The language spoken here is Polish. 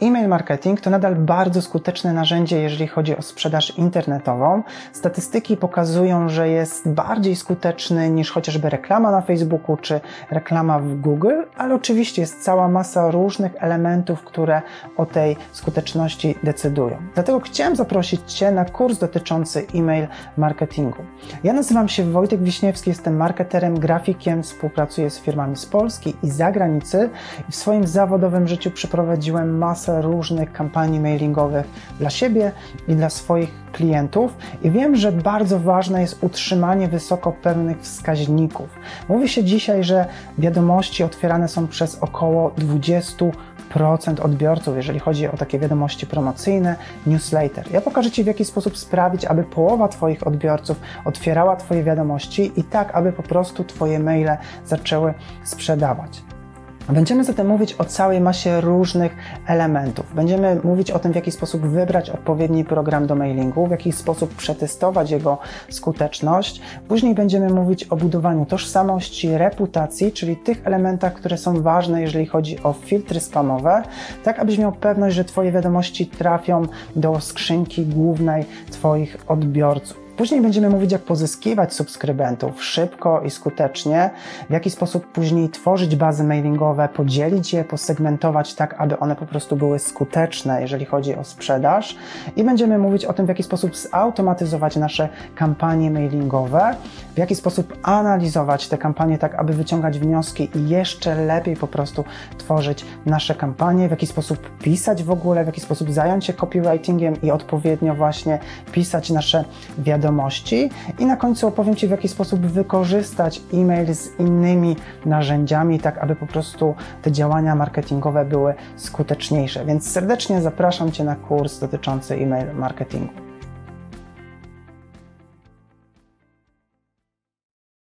E-mail marketing to nadal bardzo skuteczne narzędzie, jeżeli chodzi o sprzedaż internetową. Statystyki pokazują, że jest bardziej skuteczny niż chociażby reklama na Facebooku czy reklama w Google, ale oczywiście jest cała masa różnych elementów, które o tej skuteczności decydują. Dlatego chciałem zaprosić Cię na kurs dotyczący e-mail marketingu. Ja nazywam się Wojtek Wiśniewski, jestem marketerem, grafikiem, współpracuję z firmami z Polski i zagranicy i w swoim zawodowym życiu przeprowadziłem masę różnych kampanii mailingowych dla siebie i dla swoich klientów i wiem, że bardzo ważne jest utrzymanie wysoko pewnych wskaźników. Mówi się dzisiaj, że wiadomości otwierane są przez około 20% odbiorców, jeżeli chodzi o takie wiadomości promocyjne, newsletter. Ja pokażę Ci, w jaki sposób sprawić, aby połowa Twoich odbiorców otwierała Twoje wiadomości i tak, aby po prostu Twoje maile zaczęły sprzedawać. Będziemy zatem mówić o całej masie różnych elementów. Będziemy mówić o tym, w jaki sposób wybrać odpowiedni program do mailingu, w jaki sposób przetestować jego skuteczność. Później będziemy mówić o budowaniu tożsamości, reputacji, czyli tych elementach, które są ważne, jeżeli chodzi o filtry spamowe, tak abyś miał pewność, że Twoje wiadomości trafią do skrzynki głównej Twoich odbiorców. Później będziemy mówić, jak pozyskiwać subskrybentów szybko i skutecznie, w jaki sposób później tworzyć bazy mailingowe, podzielić je, posegmentować tak, aby one po prostu były skuteczne, jeżeli chodzi o sprzedaż. I będziemy mówić o tym, w jaki sposób zautomatyzować nasze kampanie mailingowe, w jaki sposób analizować te kampanie tak, aby wyciągać wnioski i jeszcze lepiej po prostu tworzyć nasze kampanie, w jaki sposób pisać w ogóle, w jaki sposób zająć się copywritingiem i odpowiednio właśnie pisać nasze wiadomości. I na końcu opowiem Ci, w jaki sposób wykorzystać e-mail z innymi narzędziami, tak aby po prostu te działania marketingowe były skuteczniejsze. Więc serdecznie zapraszam Cię na kurs dotyczący e-mail marketingu.